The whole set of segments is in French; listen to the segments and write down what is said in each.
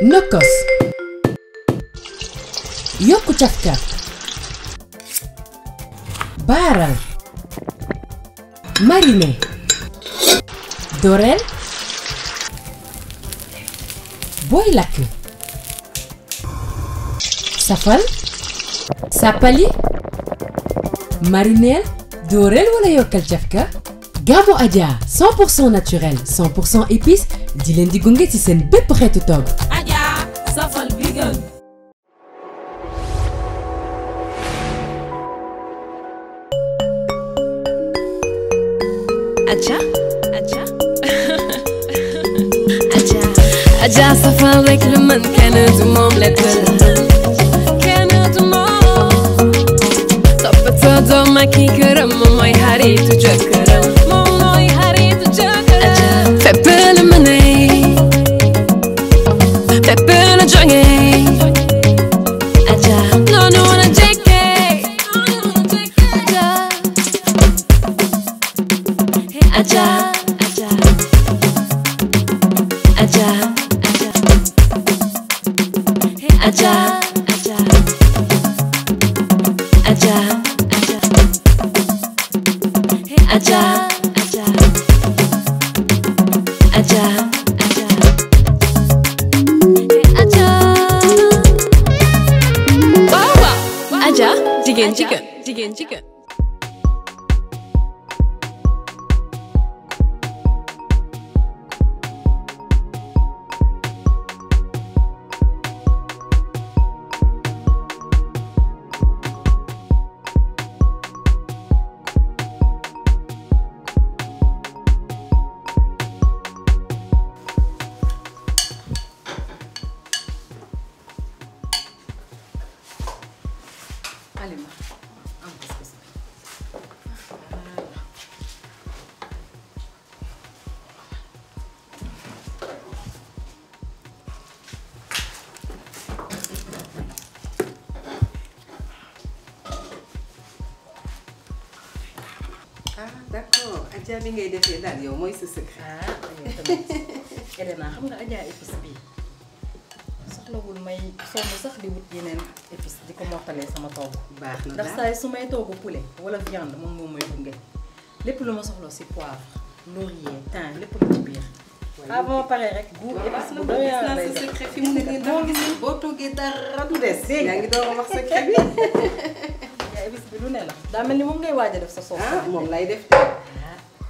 Nokos Yoko Tchavka Baral Mariné Dorel Bouillacu Sapal Sapali Mariné Dorel wala Yoko Tchavka Gabo Adia 100% naturel 100% épice di leen di gunge ci seen bépp xeetu togg Adja safal rek lu mën kenn du moom lekkal kenn du moom toppatoo doom ak ki këram moom mooy xaritu jëkkëram moom mooy xaritu jëkkëram Adja fépp la mën fépp la jonge Adja noonu la jekke Adja Adja Adja, Adja, Adja, Adja, Adja, Adja, Adja, Adja, Baba, Adja, jigéen jigéen, jigéen jigéen. Adja bi ngay defee daal yow mooy sa secret. Ah yow tamit Edena xam nga Adja épice bi soxlawul may sonn sax di wut yeneen épice di ko mottalee sama togg. Baax na ndax saa su may togg poulet wala viande moom moo may gunge lépp lu ma soxla si poivre laurier thym lépp lu ci biir. Ah ba ma paree rek goût épice bu doy naa sa secret fi mu ne nii doo gis boo toggee dara du des. Yaa ngi doon wax secret bi. Épice bi lu ne la daa mel ni moom ngay waaj a def sa soos. Ah moom lay def.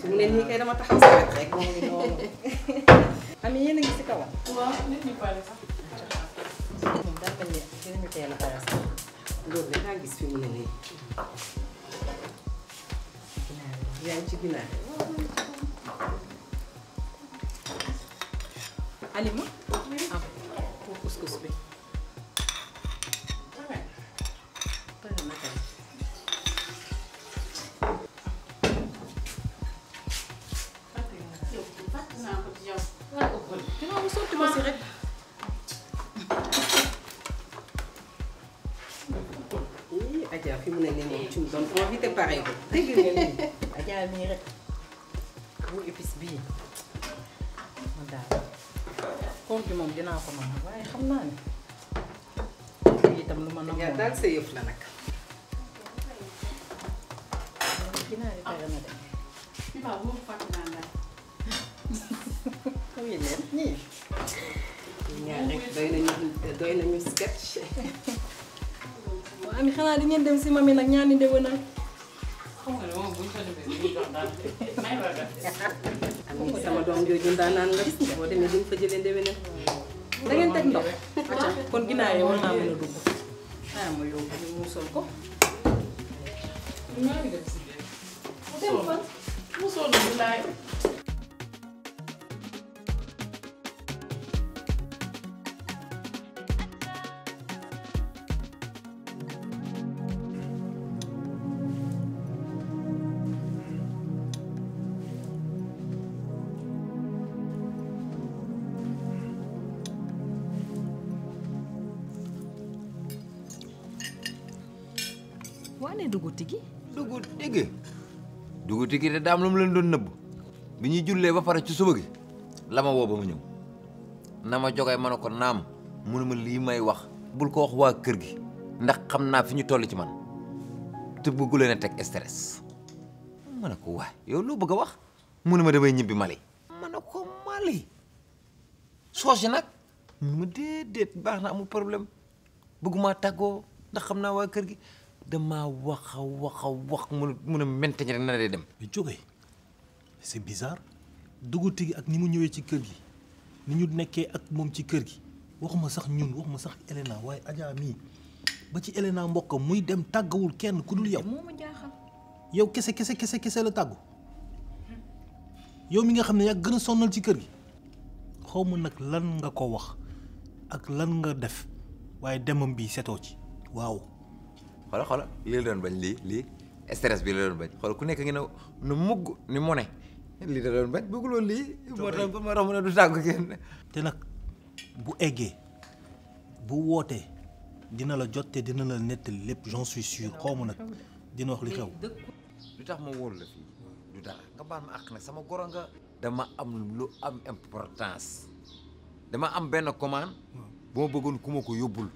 su mu ne nii kay dama taxaw sa wet rek moom noonu. Ami yéen a ngi si kawam. Waaw nit ñi pare sax. Moom daa mel ni dina ñu teel a pare sax. Loolu dangaa gis fi mu ne nii. Yaa ngi ci ginaar. Alima. Ah pour couscous bi. Adja fi mu ne nii tu me donnes envie de pareil ko dégg nga nii Adja mii rek bu épice bii ma daal koor gi moom dinaa ko mën waaye xam naa ne lii itam lu ma namoon daal sa yëf la nag dinaa di pare na dem dinaa wóor fàtte naa daal xam ngeen leen nii ñaar rek doy nañu sketch Ami xanaa di ngeen dem si mami nag ñaani ndewenal. Xam nga moom buñ ko defee ñu dox daal. May wala def. Sama doom jooju ndaanaan nga boo demee duñ fa jëlee ndewenal. Da ngeen teg ndox. Kon ginaar yi war naa mën a dugg. Ah ma yóbbu ñu muusal ko. Maa ngi def si biir. Dem fan muusal bu laay. waane dugub tigi. dugub tigi. dugub tigi de daam lu mu leen doon nëbb bi ñuy jullee ba pare ci suba gi la ma woo ba ma ñëw. nama jogay ma ne ko naam munuma lii may wax bul ko wax waa kër gi ndax xam naa fi ñu toll ci man te bëggu leen a teg stress. ma ne ko waay yow loo bëgg a wax munuma damay ñibbi Mali. ma ne ko Mali soosi nag munuma déedéet baax na amul problème bëgguma tàggoo ndax xam naa waa kër gi dama wax a wax a wax mun a maintenir na day dem. mais jógee c'est bizarre. duguti gi ak ni mu ñëwee ci kër gi ni ñu nekkee ak moom ci kër gi waxuma sax ñun waxuma sax Elena waaye Adja mii ba ci Elena mbokk muy dem tàggawul kenn ku dul yow. moo ma jaaxal. yow kese la tàggu yow mi nga xam ne yaa gën a sonnal ci kër gi xaw ma nag lan nga ko wax ak lan nga def waaye demam bi setoo ci waaw. xoolal lii la doon bañ lii stress bi la doon bañ xool ku nekk ngi ne nu mugg ni mu ne. lii da doon bañ bëgguloon lii. moo tax ba ma tax mu ne du tàggu kenn. te nag bu eggee bu wootee dina la jot te dina la nettali lépp j'en suis sûr xaw ma nag dina wax li xew. lu tax ma wóor la fii du dara nga baal ma àq nag sama goro nga. dama am lu am importance dama am benn commande bu ma bëggoon ku ma ko yóbbul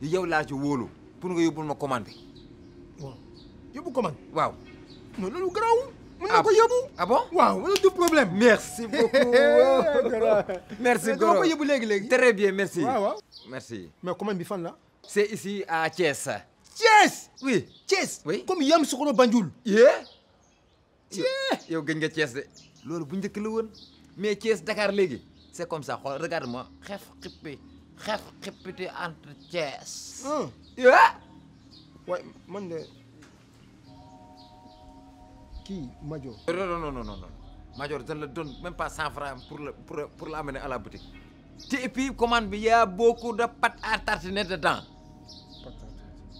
yow laa ci wóolu pour nga yóbbul ma commande bi. waaw yóbbu commande. waaw non loolu garaawul. Ah bon? Waouh, c'est tout problème. Merci beaucoup. Merci beaucoup. Très bien, merci. Merci. Mais comment il fait là? C'est ici à Thiès. Thiès? Oui. Thiès? Oui. Comme Yam Sokoro Banjoul. Yeah. Thiès. Yo, gagne Thiès. Lolo, bunde kelouon. Mais Thiès, Dakar légui. C'est comme ça. Regarde-moi. Chef répété entre Thiès. Yeah. Ouais, mande. Qui, Major? Non. Major, je ne le donne même pas 100 francs pour l'amener à la boutique. Et puis, commande, il y a beaucoup de pâtes à tartiner dedans.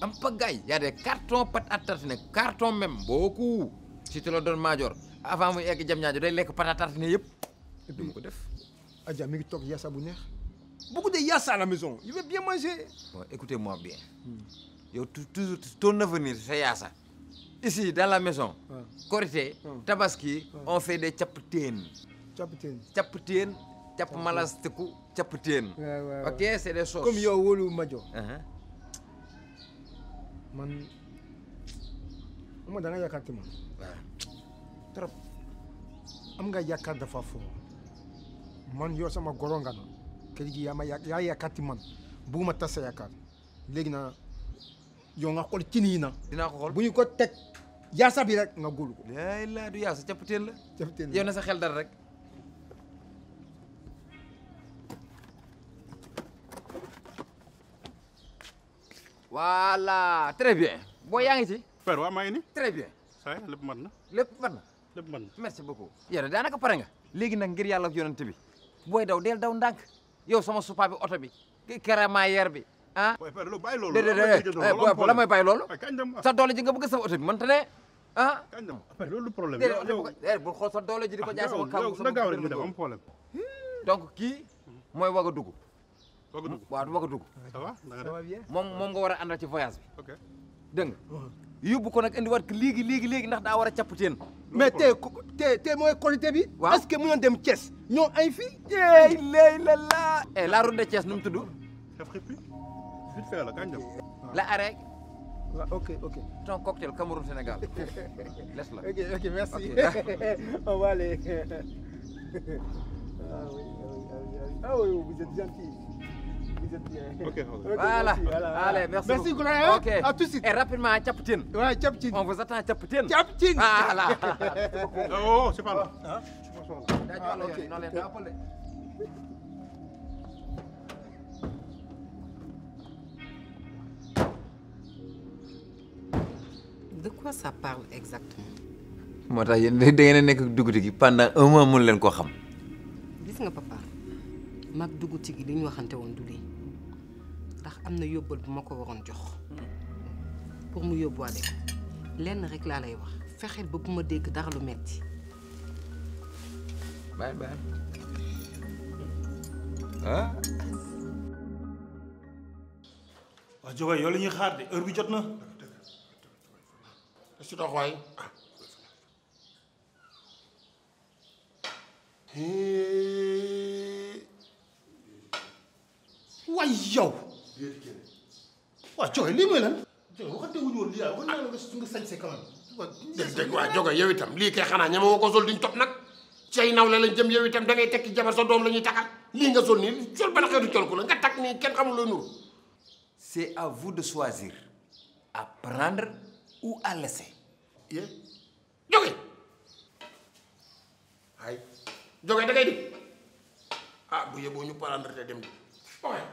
Un peu gaille, il y a des cartons pâtes à tartiner, cartons même, beaucoup. Si tu le donnes, Major, avant, il y a des pâtes à tartiner. Et puis, Adja, il y a beaucoup de yassa à la maison. Il veut bien manger. Écoutez-moi bien. Ton avenir, c'est yassa. Ici, dans la maison, Korité, Tabaski, on fait des chapoutines. Chapoutines, chapmalasteku, chapoutines. Ok, c'est des sauces. Comme yo wolu majo. Man, moi dans la yakate man. Trop. Amga yakate de fafo. Man yo sama goronga na. Keligi yama yakate man. Buma tasa yakate. Legna. Yo nga xool ci nii na. dinaa ko xool bu ñu ko teg yaasa bi rek nga góolu ko. yàlla du yaasa cappuccin la. cappuccin la yow na sa xel dal rek. voilà très bien. boo yaa ngi ci. père waa maa ngi nii. très bien. saa lépp mat na. lépp mat na. merci beaucoup. yéen daanaka pare nga. léegi nag ngir yàlla ak yonent bi. booy daw deel daw ndànk. yow sama supaa bi oto bi. karamayer bi. Ah, déedéet la may bàyyi loolu. sa doole ji nga bëgg sa oto bi mënta ne ah. loolu problème la bu xool sa doole ji di ko jaay sama kàddu sama kër. donc kii mooy Ouagadougou. waaw Ouagadougou. ça va moom nga war a àndal ci voyage bi. ok dégg nga. yóbbu ko nag indiwaat ko léegi ndax daa war a cappuccin. mais tey mooy qualité bi. waaw est-ce que mënoon dem Thiès. ñoo ay fii. eh la. eh la route de Thiès nu mu tudd. vite fait là, quand même. La arrêt. Ok. Ton cocktail Cameroun-Sénégal. Laisse-la. Ok, merci. Okay. On va aller. Ah oui, vous êtes gentil. Vous êtes bien. Okay. Voilà. Allez, merci. Merci, Goulaye. Ok. À tout de suite. Et rapidement, à Chapoutine. Ouais, Chapoutine. On vous attend à Chapoutine. Chapoutine. Ah là. Oh, c'est pas là. Hein? Je suis pas là. Ah, ok. Non, les appelez. De quoi ça parle exactement? Moi, je suis pendant un mois, je ne sais pas. Tu vois, papa, je suis venu à la maison. Parce qu'il y a des choses que je devais donner. Pour me donner, je vais te dire. Fais le pour me dire que je vais te bye. Hein? Ah, Joga, tu as hâte, l'heure est là. Qu'est-ce que tu as dit? C'est à vous de choisir, à prendre ou à laisser. Ah, vous avez dit parler de dem. Ouais.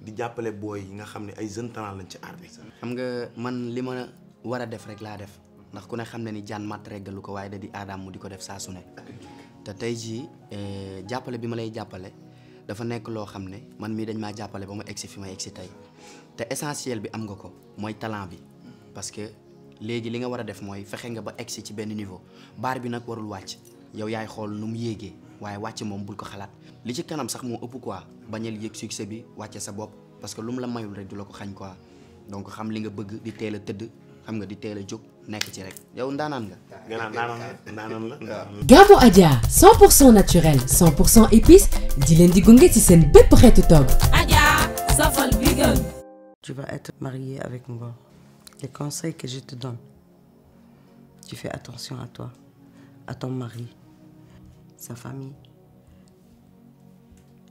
di jappalé boy yi nga xamné ay jeune talent lañ ci art bi xam nga man lima wara def rek la def ndax ku ne xamné ni jaan mat réggalu ko waye da di adam mu diko def sa suné té tay ji jappalé bi ma lay jappalé dafa nek lo xamné man mi dañ ma jappalé bama exi fi ma exi tay té essentiel bi am nga ko moy talent bi parce que légui li nga wara def moy fexé nga ba exi ci ben niveau bar bi nak warul wacc yow yaay xol num yégué waye wacc mom bul ko xalat li ci kanam sax mo ëpp quoi bañal yek succès bi wacc sa bop parce que lum la mayul rek du la ko xagn quoi donc xam li nga bëgg di téla teud xam nga di téla jog nek ci rek yow ndanan nga ndanan la Gabo Adia 100% naturel 100% épice di len di gongé ci sen bepp xétu tog Adia safal vegan. Tu vas être marié avec moi. Les conseils que je te donne, tu fais attention à toi, à ton mari, sa famille.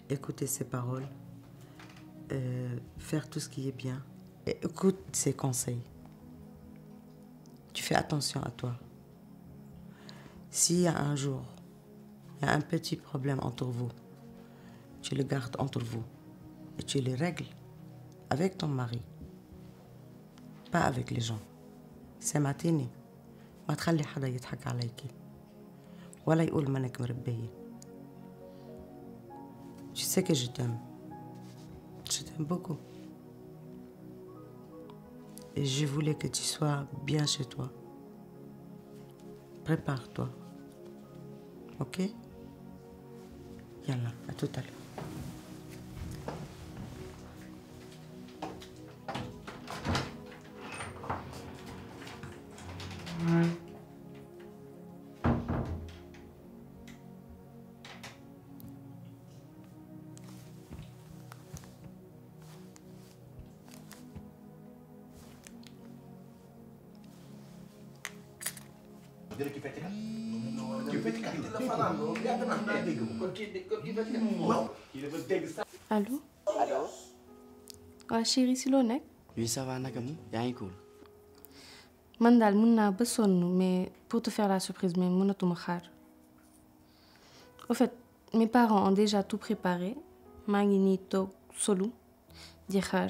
Écouter ses paroles, faire tout ce qui est bien. Et écoute ses conseils. Tu fais attention à toi. S'il y a un jour, il y a un petit problème entre vous, tu le gardes entre vous et tu le règles avec ton mari, pas avec les gens. C'est matinée. ما تخلي حدا يضحك عليكي ولا يقول منك مربية. Tu sais que je t'aime beaucoup. Et je voulais que tu sois bien chez toi. Prépare-toi, ok? Yalla, à tout à l'heure. Allô? Allô? Ah chérie, c'est l'honnête? Oui, ça va, Nakamu. Y'a un cool. Mandal, Mouna, Besson, mais pour te faire la surprise, mais Mouna, tu m'as. Au fait, mes parents ont déjà tout préparé. Mangini, Tok, Solou, Diakhar.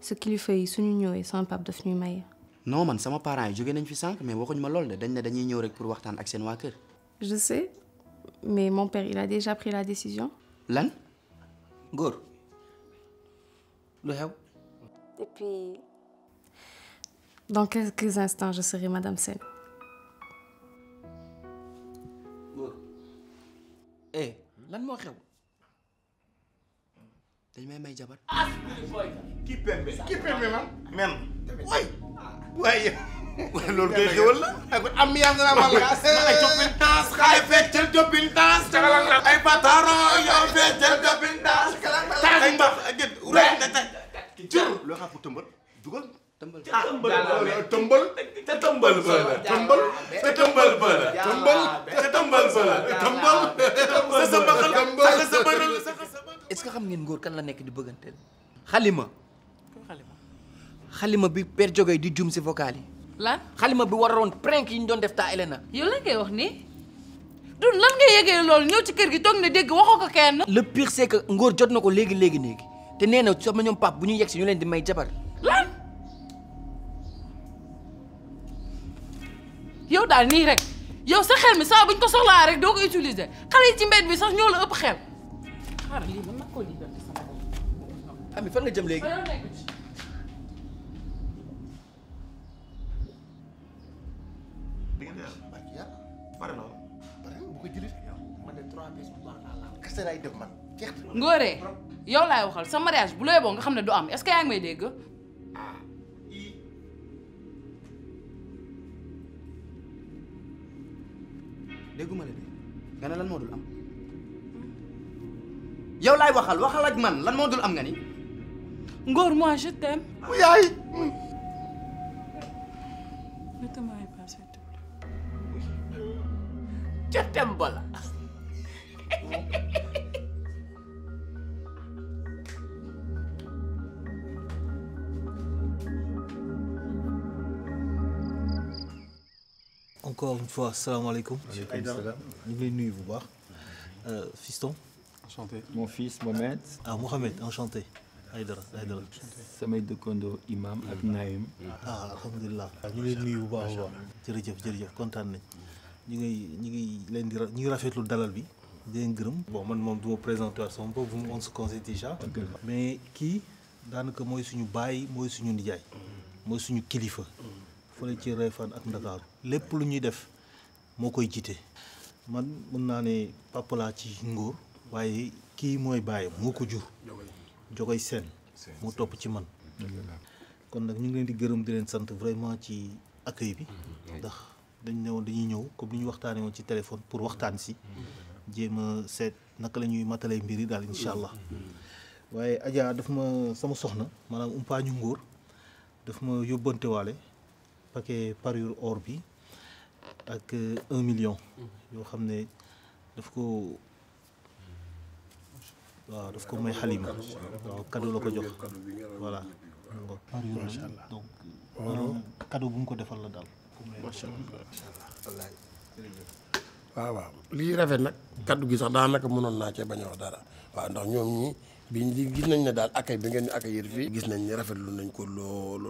Ce qu'il fait, son union et son pape de Fnumaï. Non, man, ça m'a pas rendu. Je gagne une fille 5, mais je ne me l'ai pas pour voir ton accès noir. Je sais, mais mon père, il a déjà pris la décision. Lan? Gour? Le hell? Et puis. Dans quelques instants, je serai Madame Sen. Gour? Eh, lan moi hell? T'as même un jabar? Ah, qui permet? Qui permet, man? Même. Oui! Ouais, l'autre est drôle. Ami, on a mal cassé. Est-ce que Khalima bi per jogay di djum ci vocal yi la xalima bi waroon prank yi ñu doon def ta Elena. yow lan ngay wax ni dun lan nga yégé lool ñëw ci kër gi toog na dégg waxo ko kenn. le pire c'est que ngor jot na ko léegi léegi néegi té néna sama ñom pap bu ñu yexi ñu leen di may jabar lan yow daal nii rek yow sa xel mi sa buñ ko soxlaa rek doo ko utiliser xale yi ci mbedd bi sax ñoo la ëpp xel xaaral lii man ma ko lii doon sama bopp ami fan nga jëm léegi Ngoré yow laay waxal sa mariage bu lay boo nga xam ne du am est-ce que yaa ngi may dégg dégguma la de nga ne lan moo dul am yow laay waxal waxal ak man lan moo dul am nga ni Ngor moi je t'aime yaay ne te marie pas s'il te plaît je t'aime bala Encore une fois, salam alaikum. Aïdra, il est nu, vous voir. Fiston. Enchanté. Mon fils, Mohamed. Ah, Mohamed, enchanté. Aïdra, Aïdra. Samed de Kondo, imam, ak Naïm. Ah, alhamdulillah. Il est nu, vous voir. Djeridjef, djeridjef, content. Nous rafetons le dalal bi. Bon, moi, je dois présenter son peuple, on se connaît déjà. Mais qui, dans le cas, moi, je suis baï, moi, je suis ndiaye, moi, je suis kilifa. Fole ci Réfane ak Dakar lépp lu ñuy def moo koy jiite man mën naa ne papa laa ci Ngor waaye kii mooy bàyyam moo ko jur jogoy seen mu topp ci man kon nag ñu ngi leen di gërëm di leen sant vraiment ci accueil bi ndax dañ ne woon dañuy ñëw comme li ñu waxtaanee woon ci téléphone pour waxtaan si jéem a seet naka la ñuy matalee mbir yi daal incha allah waaye Adja daf ma sama soxna maanaam umpaañu Ngor daf ma yóbbante waale paquet parure or bi ak 1 million yoo xam ne daf ko waaw daf ko may xalima waaw cadeau la ko jox voilà parure inchallah donc cadeau bu mu ko defal la daal machallah waaw waaw lii rafet nag kaddu gi sax daanaka mënoon naa cee bañ a wax dara waaw ndax ñoom ñi bi ñu gis nañ ne daal accueil bi ngeen ñu accueillir fii gis nañ ne rafetlu nañ ko lool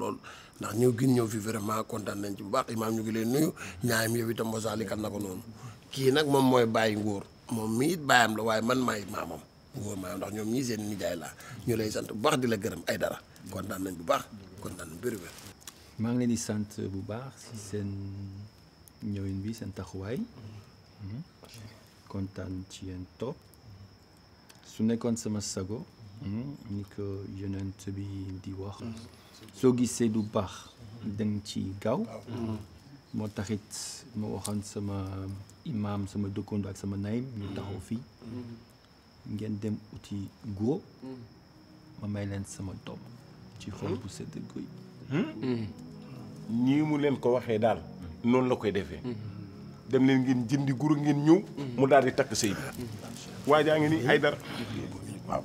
lool ndax ñëw gin ñëw fi vraiment kontaan nañ ci bu baax imaam ñu ngi leen nuyu ñaayam yow itam wasaalikat na ko noonu kii nag moom mooy bàyyi Ngor moom mi it bàyyam la waaye man maay maamam Ngor maamam ndax ñoom ñii seen nijaay laa ñu lay sant bu baax di la gërëm ay dara kontaan nañ bu baax kontaan nañ bëri bëri maa ngi leen di sant bu baax si seen ñëwin bi seen taxawaay kontaan ci yéen topp su nekkoon sama sago ni ko yonent bi di wax soo gisee du baax dang ci gaaw moo taxit ma waxoon sama imam sama dëkkandoo ak sama naym ñu taxaw fii ngeen dem uti góo ma may leen sama doom ci xol bu sedd guy ñii mu leen ko waxee daal noonu la koy defee dem leen ngeen jëndi guru ngeen ñëw mu daal di takk sëy bi waa jaa ngi ni ay dara waaw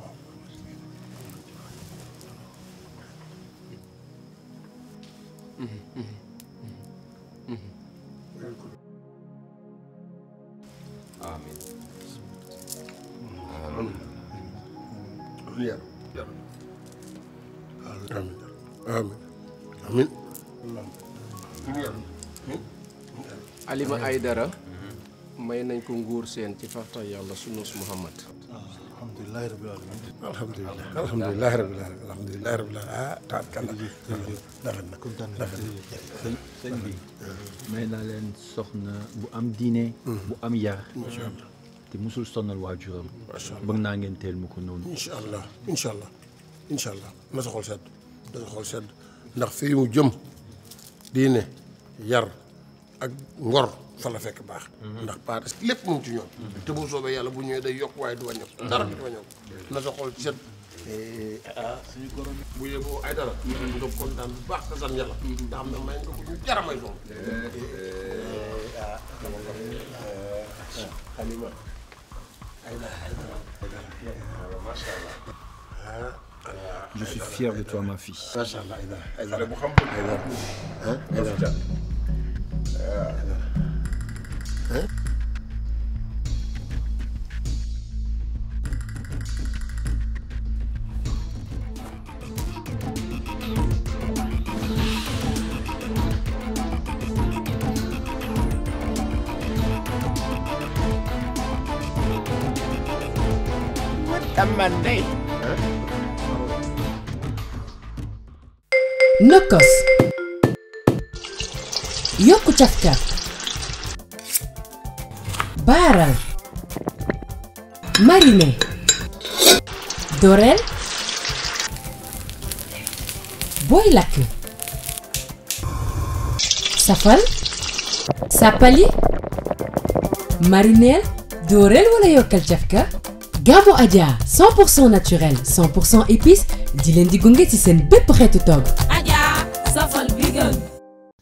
waaw dara may nañ ko Ngor seen ci farta yàlla sunu Mohamed alhamdulilah rabbil alamin alhamdulilah rabbil alamin alhamdulilah rabbil alamin taat kala dafa nak sëñ bi may naa leen soxna bu am diine bu am yar te musul sonal waajuram bëgg naa ngeen teel mu ko noonu inshallah inshallah inshallah na sa xol sedd da sa xol sedd ndax fii mu jëm diine yar ak ngor fa la fekk baax ndax part lépp moom ci ñoom te bu soobee yàlla bu ñëwee day yokk waaye du wàññeeku dara du wàññeeku na sa xol set suñu gorom bu yeboo ay dara nga kontaan bu baax sa san yàlla nga xam ne may nga ko ñu jara may soom xalima ay dara masha Allah Je suis fier de toi, ma fille. Nokos Yoko Tchavka Baral Mariné Dorel Bouillacu Sapal Sapali Mariné Dorel Yoko Tchavka Gabo Adia 100% naturel, 100% épice, di len di gunge ci sen bepp xétu togg.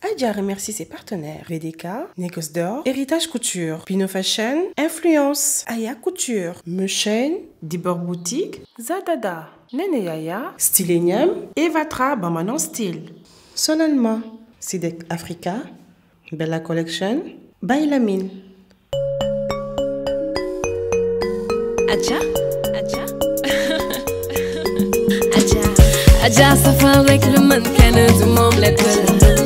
Adja remercie ses partenaires VDK, Nicosdor, Héritage Couture, Pinofashion, Influence, Aya Couture, Mouchen, Dibor Boutique, Zadada, Neneyaya Yaya, Stylenium, Evatra, Bamanon Style, Sonalma Sidek Africa, Bella Collection, By Lamine. Adja, Adja, Adja, Adja, ça fait avec le mannequin du monde, les deux.